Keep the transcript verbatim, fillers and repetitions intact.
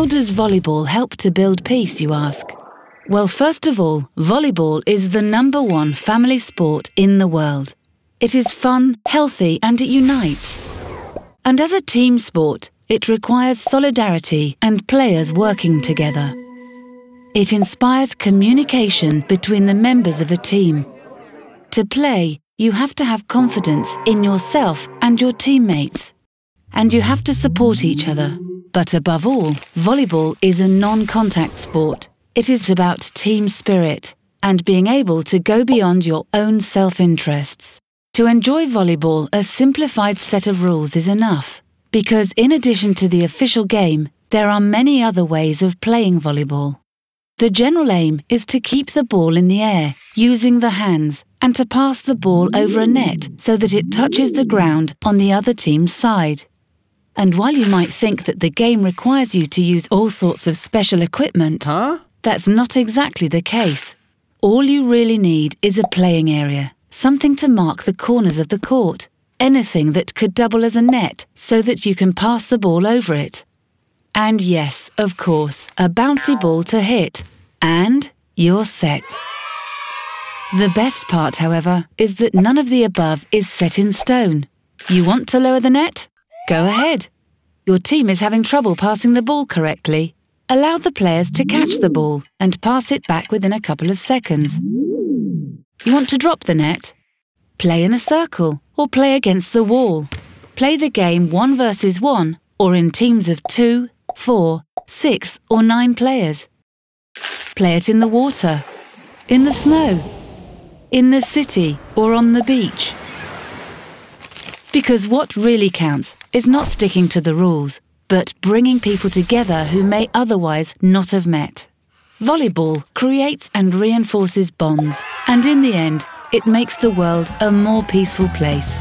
How does volleyball help to build peace, you ask? Well, first of all, volleyball is the number one family sport in the world. It is fun, healthy, and it unites. And as a team sport, it requires solidarity and players working together. It inspires communication between the members of a team. To play, you have to have confidence in yourself and your teammates. And you have to support each other. But above all, volleyball is a non-contact sport. It is about team spirit and being able to go beyond your own self-interests. To enjoy volleyball, a simplified set of rules is enough, because in addition to the official game, there are many other ways of playing volleyball. The general aim is to keep the ball in the air, using the hands, and to pass the ball over a net so that it touches the ground on the other team's side. And while you might think that the game requires you to use all sorts of special equipment, huh? That's not exactly the case. All you really need is a playing area, something to mark the corners of the court, anything that could double as a net so that you can pass the ball over it. And yes, of course, a bouncy ball to hit. And you're set. The best part, however, is that none of the above is set in stone. You want to lower the net? Go ahead. Your team is having trouble passing the ball correctly. Allow the players to catch the ball and pass it back within a couple of seconds. You want to drop the net? Play in a circle or play against the wall. Play the game one versus one or in teams of two, four, six or nine players. Play it in the water, in the snow, in the city or on the beach. Because what really counts is not sticking to the rules, but bringing people together who may otherwise not have met. Volleyball creates and reinforces bonds, and in the end, it makes the world a more peaceful place.